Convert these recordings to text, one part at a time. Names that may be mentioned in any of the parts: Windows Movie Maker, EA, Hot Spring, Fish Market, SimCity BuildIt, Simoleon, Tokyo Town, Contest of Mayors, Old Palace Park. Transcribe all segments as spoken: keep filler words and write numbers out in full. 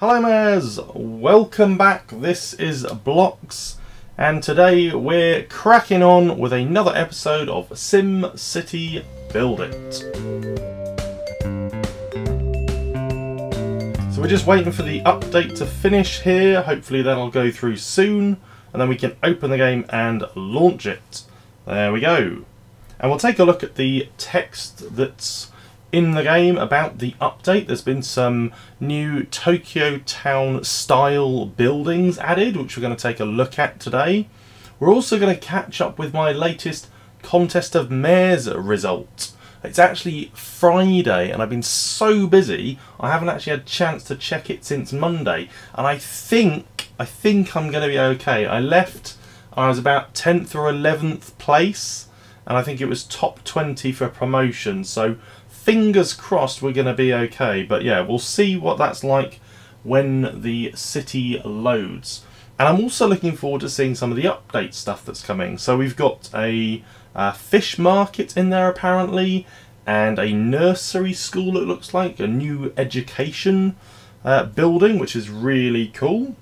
Hello Mayors, welcome back. This is Blocks and today we're cracking on with another episode of SimCity BuildIt. So we're just waiting for the update to finish here, hopefully that'll go through soon and then we can open the game and launch it. There we go. And we'll take a look at the text that's in the game about the update. There's been some new Tokyo Town style buildings added, which we're going to take a look at today. We're also going to catch up with my latest Contest of Mayors result. It's actually Friday and I've been so busy I haven't actually had a chance to check it since Monday, and I think I think I'm going to be okay. I left, I was about tenth or eleventh place and I think it was top twenty for promotion, so fingers crossed we're going to be okay. But yeah, we'll see what that's like when the city loads. And I'm also looking forward to seeing some of the update stuff that's coming. So we've got a, a fish market in there apparently, and a nursery school it looks like, a new education uh, building, which is really cool.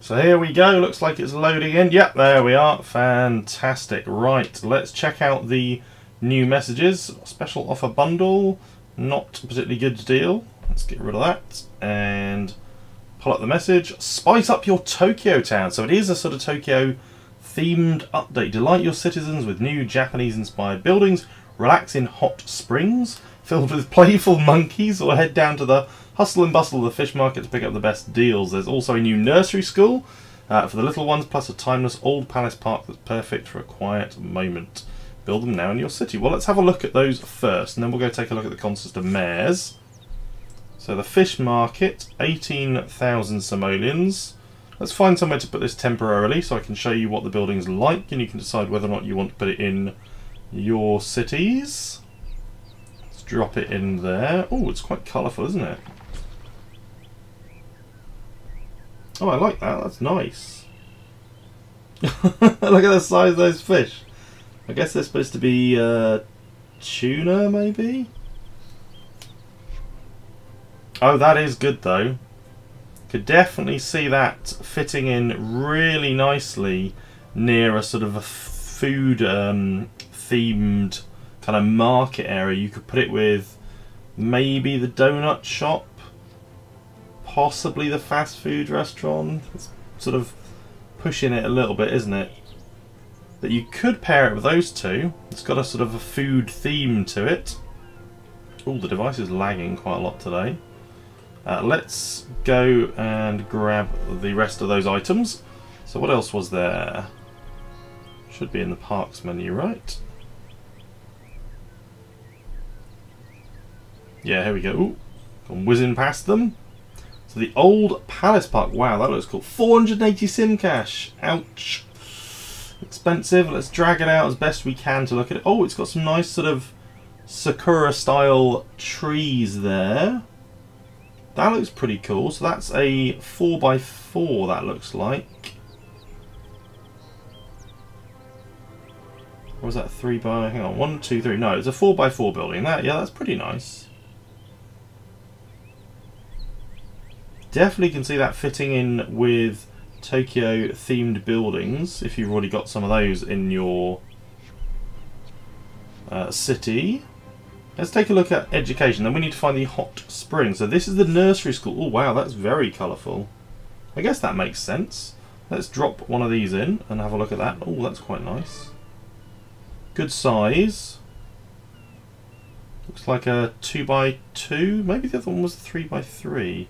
So here we go, looks like it's loading in. Yep, there we are, fantastic. Right, let's check out the new messages. Special offer bundle, not particularly good deal. Let's get rid of that and pull up the message. Spice up your Tokyo Town. So it is a sort of Tokyo themed update. Delight your citizens with new Japanese inspired buildings. Relax in hot springs filled with playful monkeys, or head down to the hustle and bustle of the fish market to pick up the best deals. There's also a new nursery school uh, for the little ones, plus a timeless Old Palace Park that's perfect for a quiet moment. Build them now in your city. Well, let's have a look at those first, and then we'll go take a look at the Contest of Mayors. So the fish market, eighteen thousand simoleons. Let's find somewhere to put this temporarily so I can show you what the building's like, and you can decide whether or not you want to put it in your cities. Let's drop it in there. Oh, it's quite colourful, isn't it? Oh, I like that. That's nice. Look at the size of those fish. I guess they're supposed to be uh, tuna, maybe? Oh, that is good, though. Could definitely see that fitting in really nicely near a sort of a food-themed um, kind of market area. You could put it with maybe the donut shop, possibly the fast food restaurant. It's sort of pushing it a little bit, isn't it? That you could pair it with those two. It's got a sort of a food theme to it. Oh, the device is lagging quite a lot today. Uh, let's go and grab the rest of those items. So what else was there? Should be in the parks menu, right? Yeah, here we go. Ooh, I'm whizzing past them. So the Old Palace Park. Wow, that looks cool. four hundred eighty sim cash. Ouch. Expensive. Let's drag it out as best we can to look at it. Oh, it's got some nice sort of Sakura style trees there. That looks pretty cool. So that's a four by four, that looks like. Or was that three by, hang on, one, two, three, no, it's a four by four building. That, yeah, that's pretty nice. Definitely can see that fitting in with Tokyo themed buildings if you've already got some of those in your uh, city. Let's take a look at education. Then we need to find the hot spring. So this is the nursery school. Oh wow, that's very colourful. I guess that makes sense. Let's drop one of these in and have a look at that. Oh, that's quite nice. Good size. Looks like a two by two. Maybe the other one was a three by three.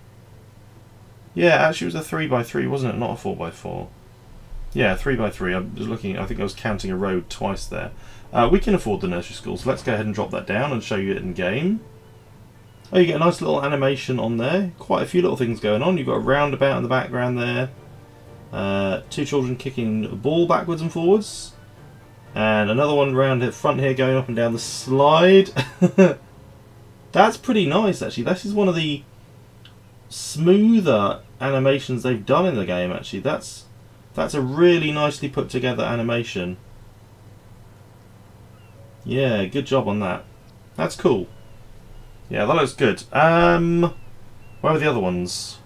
Yeah, actually it was a three by three, wasn't it? Not a four by four. Yeah, three by three. I'm just looking, I think I was counting a road twice there. Uh, we can afford the nursery school, so let's go ahead and drop that down and show you it in game. Oh, you get a nice little animation on there. Quite a few little things going on. You've got a roundabout in the background there. Uh, two children kicking a ball backwards and forwards. And another one round the front here going up and down the slide. That's pretty nice, actually. This is one of the smoother animations they've done in the game, actually. That's that's a really nicely put together animation. Yeah, good job on that. That's cool. Yeah, that looks good. Um, where are the other ones?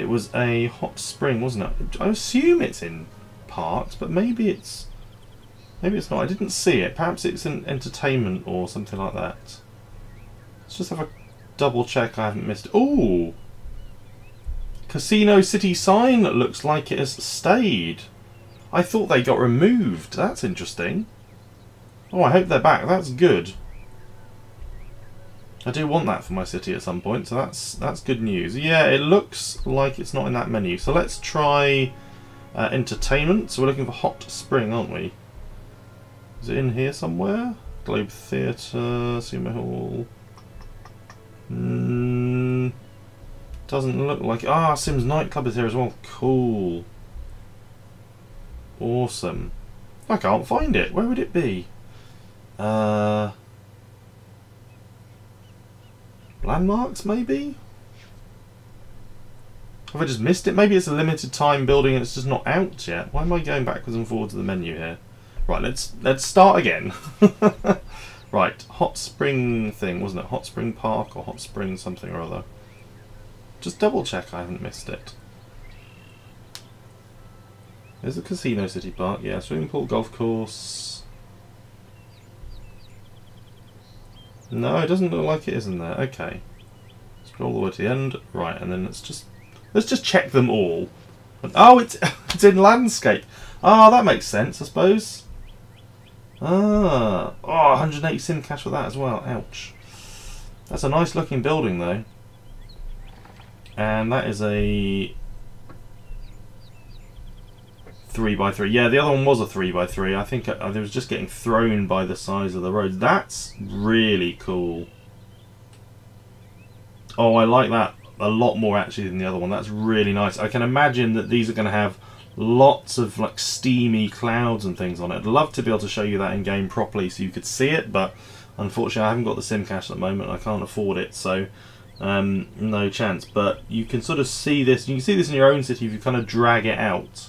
It was a hot spring, wasn't it? I assume it's in parks, but maybe it's maybe it's not. I didn't see it. Perhaps it's in entertainment or something like that. Let's just have a double check I haven't missed it. Ooh! Casino City sign looks like it has stayed. I thought they got removed. That's interesting. Oh, I hope they're back. That's good. I do want that for my city at some point, so that's that's good news. Yeah, it looks like it's not in that menu. So let's try uh, entertainment. So we're looking for Hot Spring, aren't we? Is it in here somewhere? Globe Theatre, Cinema Hall. Mm, doesn't look like it. Ah, Sims Nightclub is here as well. Cool. Awesome. I can't find it. Where would it be? Uh... Landmarks, maybe? Have I just missed it? Maybe it's a limited time building and it's just not out yet. Why am I going backwards and forwards to the menu here? Right, let's let's start again. Right, Hot Spring thing, wasn't it? Hot Spring Park or Hot Spring something or other. Just double check I haven't missed it. There's a Casino City Park, yeah. Swimming pool, golf course. No, it doesn't look like it is in there. Okay. Scroll all the way to the end. Right, and then let's just let's just check them all. Oh, it's it's in landscape. Ah, oh, that makes sense, I suppose. Ah, oh, one hundred eighty sim cash for that as well. Ouch. That's a nice looking building though. And that is a three by three. Yeah, the other one was a three by three. I think I, I was just getting thrown by the size of the road. That's really cool. Oh, I like that a lot more actually than the other one. That's really nice. I can imagine that these are going to have lots of like steamy clouds and things on it. I'd love to be able to show you that in game properly so you could see it, but unfortunately I haven't got the sim cash at the moment. I can't afford it, so um, no chance. But you can sort of see this. You can see this in your own city if you kind of drag it out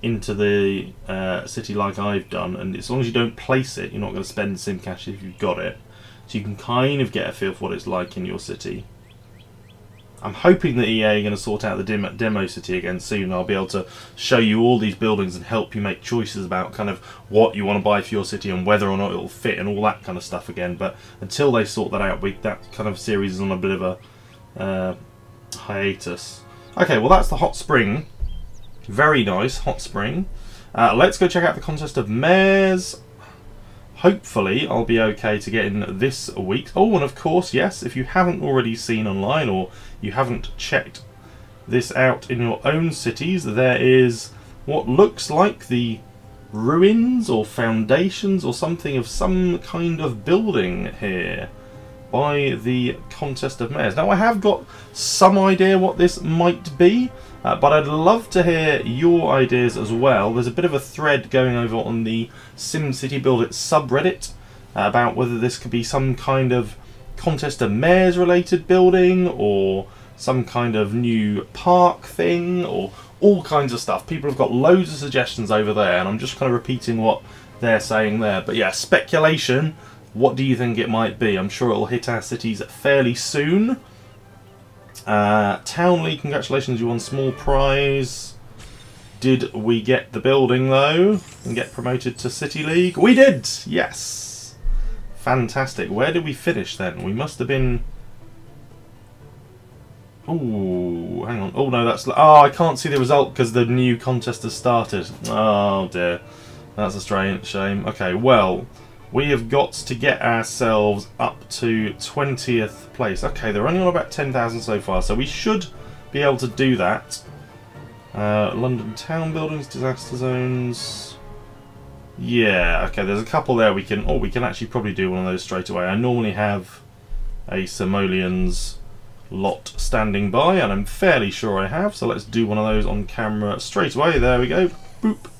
into the uh, city like I've done, and as long as you don't place it, you're not going to spend sim cash if you've got it. So you can kind of get a feel for what it's like in your city. I'm hoping that E A are going to sort out the demo, demo city again soon. I'll be able to show you all these buildings and help you make choices about kind of what you want to buy for your city and whether or not it'll fit and all that kind of stuff again. But until they sort that out, we, that kind of series is on a bit of a uh, hiatus. Okay, well that's the Hot Spring. Very nice, Hot Spring. Uh, let's go check out the Contest of Mayors. Hopefully I'll be okay to get in this week. Oh, and of course, yes, if you haven't already seen online or you haven't checked this out in your own cities, there is what looks like the ruins or foundations or something of some kind of building here by the Contest of Mayors. Now I have got some idea what this might be. Uh, but I'd love to hear your ideas as well. There's a bit of a thread going over on the SimCity BuildIt subreddit uh, about whether this could be some kind of Contest of Mayors related building or some kind of new park thing or all kinds of stuff. People have got loads of suggestions over there and I'm just kind of repeating what they're saying there. But yeah, speculation. What do you think it might be? I'm sure it'll hit our cities fairly soon. Uh, Townley, congratulations, you won small prize. Did we get the building though and get promoted to City League? We did, yes. Fantastic. Where did we finish then? We must have been... Ooh, hang on. Oh no, that's... Oh, I can't see the result because the new contest has started. Oh dear. That's a strange shame. Okay, well, we have got to get ourselves up to twentieth place. Okay, they're only on about ten thousand so far, so we should be able to do that. Uh, London town buildings, disaster zones. Yeah, okay, there's a couple there we can... Oh, we can actually probably do one of those straight away. I normally have a Simoleon's lot standing by, and I'm fairly sure I have, so let's do one of those on camera straight away. There we go. Boop.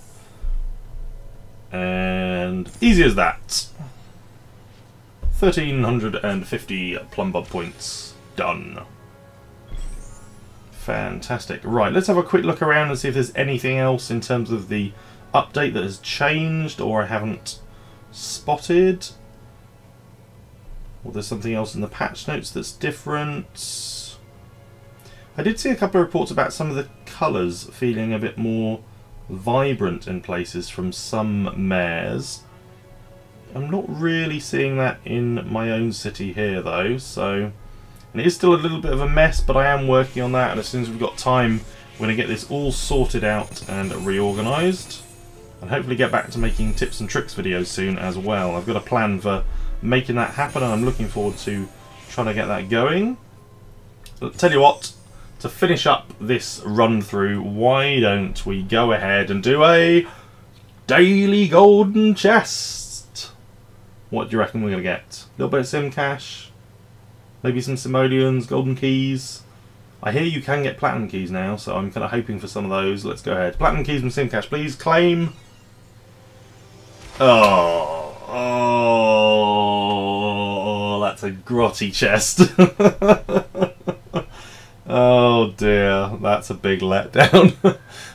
And easy as that. thirteen fifty plumber points. Done. Fantastic. Right, let's have a quick look around and see if there's anything else in terms of the update that has changed or I haven't spotted. Or there's something else in the patch notes that's different. I did see a couple of reports about some of the colours feeling a bit more vibrant in places from some mayors. I'm not really seeing that in my own city here though, so... And it is still a little bit of a mess, but I am working on that, and as soon as we've got time we're going to get this all sorted out and reorganised. And hopefully get back to making tips and tricks videos soon as well. I've got a plan for making that happen, and I'm looking forward to trying to get that going. I'll tell you what, to finish up this run through, why don't we go ahead and do a daily golden chest? What do you reckon we're going to get? A little bit of sim cash, maybe some simoleons, golden keys. I hear you can get platinum keys now, so I'm kind of hoping for some of those. Let's go ahead. Platinum keys from sim cash, please. Claim. Oh, oh, that's a grotty chest. Oh dear, that's a big letdown.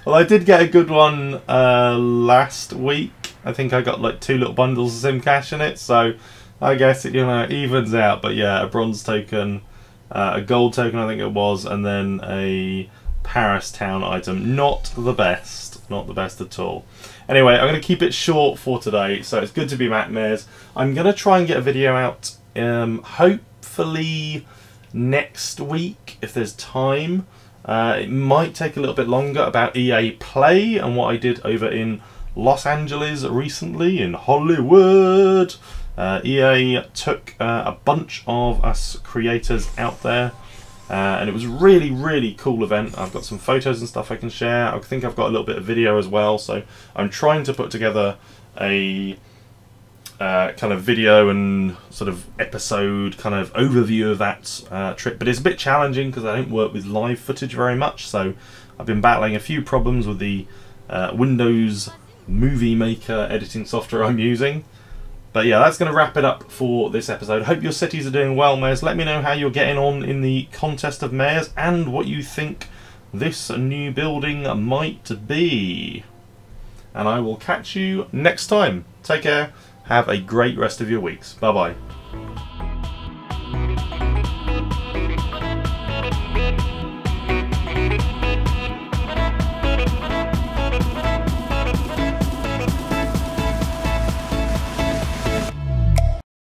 Well, I did get a good one uh, last week. I think I got like two little bundles of sim cash in it, so I guess it, you know, evens out. But yeah, a bronze token, uh, a gold token, I think it was, and then a Paris town item. Not the best. Not the best at all. Anyway, I'm going to keep it short for today, so it's good to be back, Mayors. I'm going to try and get a video out um, hopefully next week, if there's time. Uh, it might take a little bit longer about E A Play and what I did over in Los Angeles recently, in Hollywood. Uh, E A took uh, a bunch of us creators out there. Uh, and it was a really, really cool event. I've got some photos and stuff I can share. I think I've got a little bit of video as well. So I'm trying to put together a uh, kind of video and sort of episode kind of overview of that uh, trip. But it's a bit challenging because I don't work with live footage very much. So I've been battling a few problems with the uh, Windows Movie Maker editing software I'm using. But yeah, that's going to wrap it up for this episode. Hope your cities are doing well, Mayors. Let me know how you're getting on in the Contest of Mayors and what you think this new building might be. And I will catch you next time. Take care. Have a great rest of your weeks. Bye-bye.